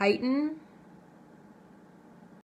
heighten